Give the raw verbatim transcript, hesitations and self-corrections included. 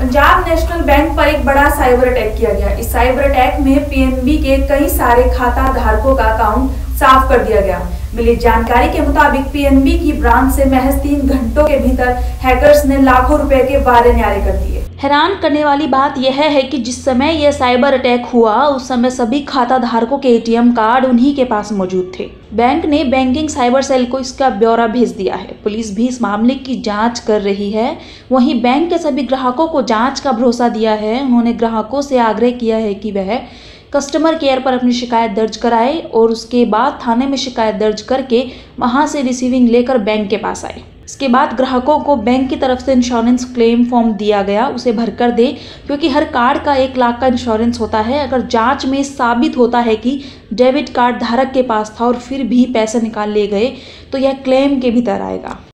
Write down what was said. Punjab national bank पर एक बड़ा साइबर अटैक किया गया। इस साइबर अटैक में पीएनबी के कई सारे खाता धारकों का अकाउंट साफ कर दिया गया। मिली जानकारी के मुताबिक पीएनबी की ब्रांच से महज तीन घंटों के भीतर हैकर्स ने लाखों रुपए के वारे न्यारे कर दिए। हैरान करने वाली बात यह है कि जिस समय यह साइबर अटैक हुआ उस समय सभी खाता धारकों के एटीएम कार्ड उन्हीं के पास मौजूद थे। बैंक ने बैंकिंग साइबर सेल को इसका ब्यौरा भेज दिया है। पुलिस भी इस मामले की जांच कर रही है। वहीं बैंक के सभी ग्राहकों को जांच का भरोसा दिया है। उन्होंने ग्राहकों से आग्रह किया है कि वह कस्टमर केयर पर अपनी शिकायत दर्ज कराए और उसके बाद थाने में शिकायत दर्ज करके वहां से रिसीविंग लेकर बैंक के पास आए। इसके बाद ग्राहकों को बैंक की तरफ से इंश्योरेंस क्लेम फॉर्म दिया गया, उसे भरकर दे, क्योंकि हर कार्ड का एक लाख का इंश्योरेंस होता है। अगर जांच में साबित होता है कि डेबिट कार्ड धारक के पास था और फिर भी पैसे निकाल लिए गए तो यह क्लेम के भीतर आएगा।